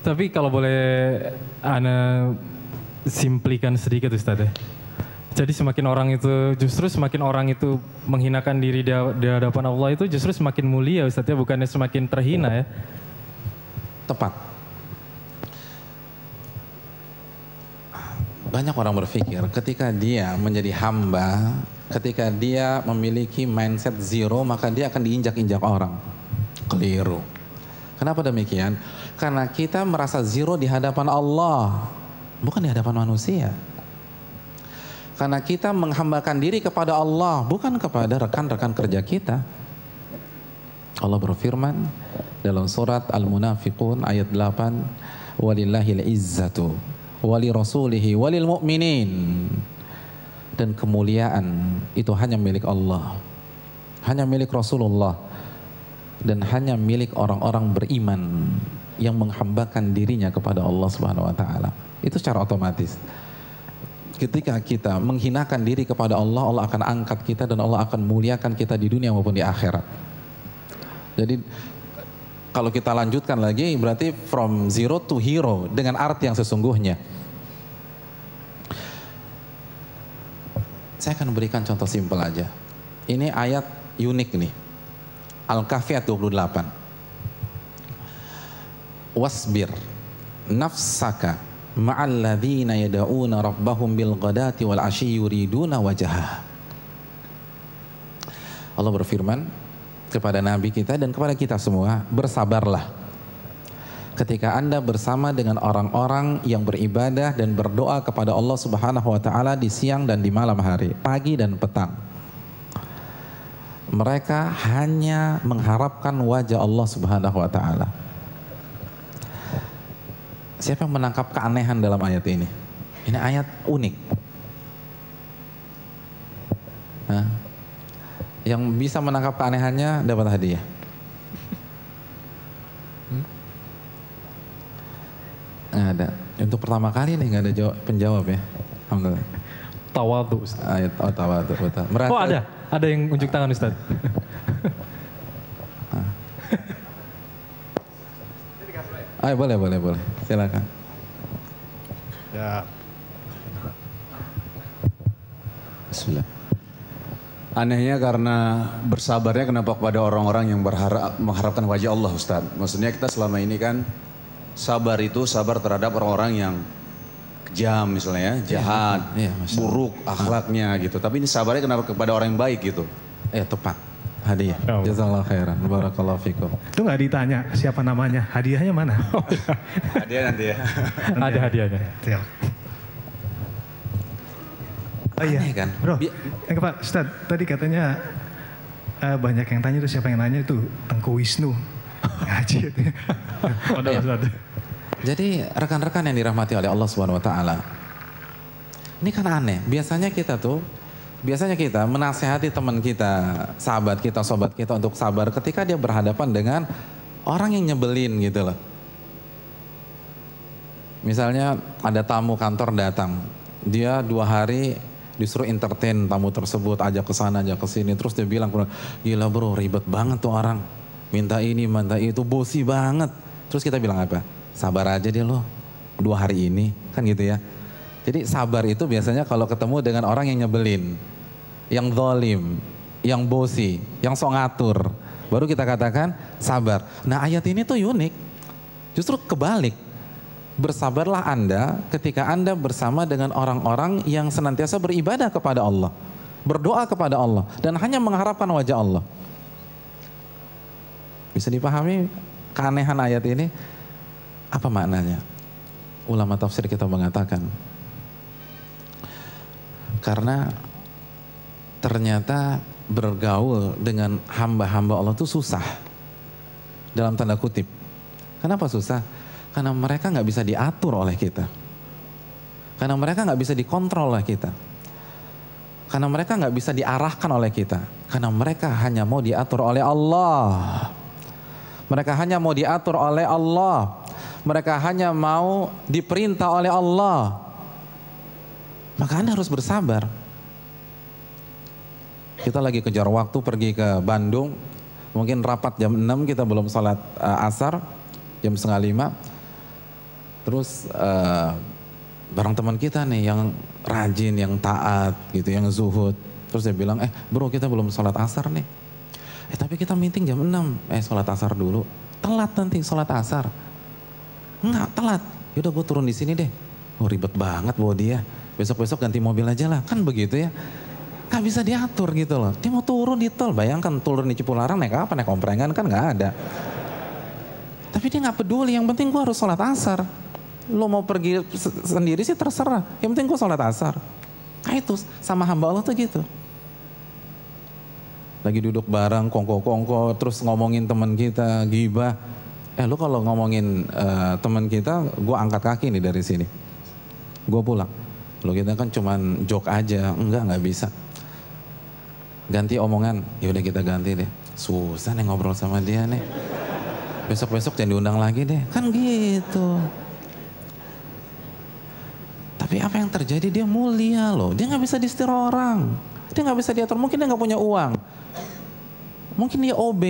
Tapi kalau boleh Ana simplikan sedikit Ustaz ya. Jadi semakin orang itu, justru semakin orang itu menghinakan diri di hadapan Allah itu justru semakin mulia Ustaz ya, bukannya semakin terhina ya. Tepat. Banyak orang berpikir ketika dia menjadi hamba, ketika dia memiliki mindset zero, maka dia akan diinjak-injak orang. Keliru. Kenapa demikian? Karena kita merasa zero di hadapan Allah, bukan di hadapan manusia. Karena kita menghambakan diri kepada Allah, bukan kepada rekan-rekan kerja kita. Allah berfirman dalam surat Al-Munafiqun ayat 8, "Walillahil izzatu walirasulihi walil mu'minin." Dan kemuliaan itu hanya milik Allah, hanya milik Rasulullah, dan hanya milik orang-orang beriman yang menghambakan dirinya kepada Allah Subhanahu wa taala. Itu secara otomatis. Ketika kita menghinakan diri kepada Allah, Allah akan angkat kita dan Allah akan muliakan kita di dunia maupun di akhirat. Jadi kalau kita lanjutkan lagi, berarti from zero to hero dengan arti yang sesungguhnya. Saya akan berikan contoh simpel aja. Ini ayat unik nih. Al-Kahfi ayat 28. Wasbir nafsaka ma'alladzina yada'una rabbahum bilghadati wal ashyi yuriduna wajhah. Allah berfirman kepada Nabi kita dan kepada kita semua, bersabarlah ketika Anda bersama dengan orang-orang yang beribadah dan berdoa kepada Allah Subhanahu wa taala di siang dan di malam hari, pagi dan petang. Mereka hanya mengharapkan wajah Allah Subhanahu wa taala. Siapa yang menangkap keanehan dalam ayat ini? Ini ayat unik. Hah? Yang bisa menangkap keanehannya dapat hadiah. Nggak ada. Untuk pertama kali nih nggak ada penjawab ya. Alhamdulillah. Tawadu Ustaz. Ayat, oh tawadu. Merasa, oh ada. Ada yang unjuk tangan Ustaz. Ayo boleh. Silakan. Ya. Bismillah. Anehnya karena bersabarnya kenapa kepada orang-orang yang mengharapkan wajah Allah Ustaz. Maksudnya kita selama ini kan sabar itu sabar terhadap orang-orang yang kejam misalnya ya, jahat, ya, buruk akhlaknya gitu. Tapi ini sabarnya kenapa kepada orang yang baik gitu. Ya tepat. Hadiah. Jazakallah khairan. Barakallahu fikum. Itu nggak ditanya siapa namanya. Hadiahnya mana? Hadiah nanti ya. Ada hadiahnya. Siap. Oh iya kan? Bro, Pak Ustadz, tadi katanya banyak yang tanya itu siapa yang nanya itu Teuku Wisnu. Ngaji. Jadi rekan-rekan yang dirahmati oleh Allah Subhanahu wa taala. Ini kan aneh. Biasanya kita menasehati teman kita, sahabat kita, sobat kita untuk sabar ketika dia berhadapan dengan orang yang nyebelin gitu loh. Misalnya ada tamu kantor datang, dia 2 hari disuruh entertain tamu tersebut, ajak ke sana, ajak ke sini, terus dia bilang, gila bro ribet banget tuh orang, minta ini, minta itu, bosi banget. Terus kita bilang apa? Sabar aja deh lo, 2 hari ini, kan gitu ya. Jadi sabar itu biasanya kalau ketemu dengan orang yang nyebelin, yang zalim, yang bosi, yang sok ngatur, baru kita katakan sabar. Nah ayat ini tuh unik, justru kebalik. Bersabarlah Anda ketika Anda bersama dengan orang-orang yang senantiasa beribadah kepada Allah, berdoa kepada Allah, dan hanya mengharapkan wajah Allah. Bisa dipahami keanehan ayat ini? Apa maknanya? Ulama tafsir kita mengatakan, karena ternyata bergaul dengan hamba-hamba Allah itu susah. Dalam tanda kutip. Kenapa susah? Karena mereka nggak bisa diatur oleh kita. Karena mereka nggak bisa dikontrol oleh kita. Karena mereka nggak bisa diarahkan oleh kita. Karena mereka hanya mau diatur oleh Allah. Mereka hanya mau diatur oleh Allah. Mereka hanya mau diperintah oleh Allah. Maka Anda harus bersabar. Kita lagi kejar waktu pergi ke Bandung. Mungkin rapat jam 6, kita belum sholat asar. Jam 4:30. Terus bareng teman kita nih yang rajin, yang taat gitu, yang zuhud. Terus dia bilang, bro kita belum sholat asar nih. Tapi kita meeting jam 6, sholat asar dulu. Telat nanti sholat asar. Enggak telat, yaudah gue turun di sini deh. Oh ribet banget bawa dia. Besok-besok ganti mobil aja lah, kan begitu ya. Gak bisa diatur gitu loh. Dia mau turun di tol, bayangkan turun di Cipularang naik apa, naik komprengan kan gak ada. Tapi dia gak peduli, yang penting gue harus sholat asar. Lo mau pergi sendiri sih terserah, yang penting gue sholat asar. Kayak itu sama hamba Allah tuh gitu. Lagi duduk bareng kongko-kongko terus ngomongin teman kita, gibah. Lo kalau ngomongin teman kita, gue angkat kaki nih dari sini. Gue pulang. Lo kita kan cuman jok aja, enggak bisa. Ganti omongan, yaudah kita ganti deh. Susah nih ngobrol sama dia nih. Besok-besok jangan diundang lagi deh, kan gitu. Tapi apa yang terjadi, dia mulia loh. Dia gak bisa disetir orang. Dia gak bisa diatur, mungkin dia gak punya uang. Mungkin dia OB.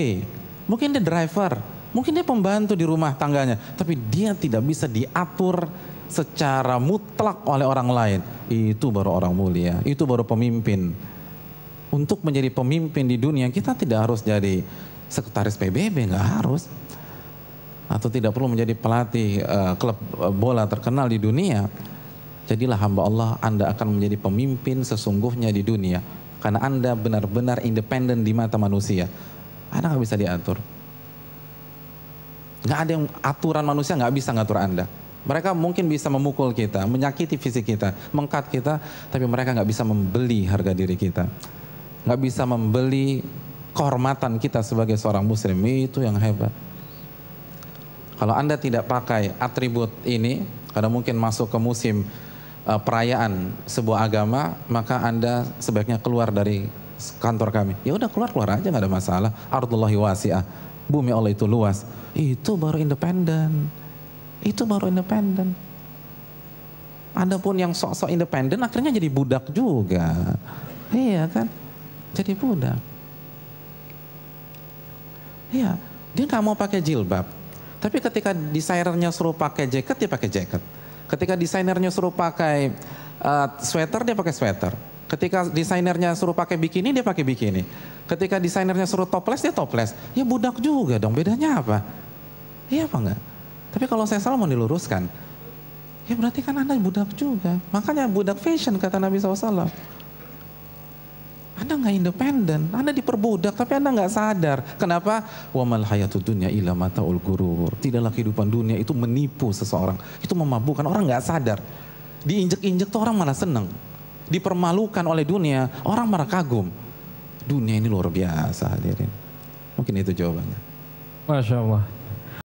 Mungkin dia driver. Mungkin dia pembantu di rumah tangganya. Tapi dia tidak bisa diatur secara mutlak oleh orang lain. Itu baru orang mulia. Itu baru pemimpin. Untuk menjadi pemimpin di dunia, kita tidak harus jadi sekretaris PBB, gak harus. Atau tidak perlu menjadi pelatih klub bola terkenal di dunia. Jadilah hamba Allah, Anda akan menjadi pemimpin sesungguhnya di dunia. Karena Anda benar-benar independen di mata manusia. Anda gak bisa diatur. Gak ada yang aturan manusia gak bisa ngatur Anda. Mereka mungkin bisa memukul kita, menyakiti fisik kita, mengkat kita. Tapi mereka gak bisa membeli harga diri kita. Gak bisa membeli kehormatan kita sebagai seorang muslim. Itu yang hebat. Kalau Anda tidak pakai atribut ini, karena mungkin masuk ke musim perayaan sebuah agama, maka Anda sebaiknya keluar dari kantor kami. Ya udah keluar-keluar aja, nggak ada masalah. Ardullahi wasi'ah. Bumi Allah itu luas. Itu baru independen. Itu baru independen. Anda pun yang sok-sok independen akhirnya jadi budak juga. Iya kan? Jadi budak. Iya, dia nggak mau pakai jilbab. Tapi ketika desainernya suruh pakai jaket, dia pakai jaket. Ketika desainernya suruh pakai sweater, dia pakai sweater. Ketika desainernya suruh pakai bikini, dia pakai bikini. Ketika desainernya suruh toples, dia toples. Ya budak juga dong, bedanya apa? Iya apa enggak? Tapi kalau saya salah mau diluruskan, ya berarti kan Anda budak juga. Makanya budak fashion kata Nabi SAW. Anda nggak independen, Anda diperbudak tapi Anda nggak sadar. Kenapa? Wamal hayatud dunya illa mataul ghurur. Tidaklah kehidupan dunia itu menipu seseorang. Itu memabukkan, orang nggak sadar. Diinjek-injek tuh orang malah seneng. Dipermalukan oleh dunia, orang malah kagum. Dunia ini luar biasa hadirin. Mungkin itu jawabannya. Masya Allah.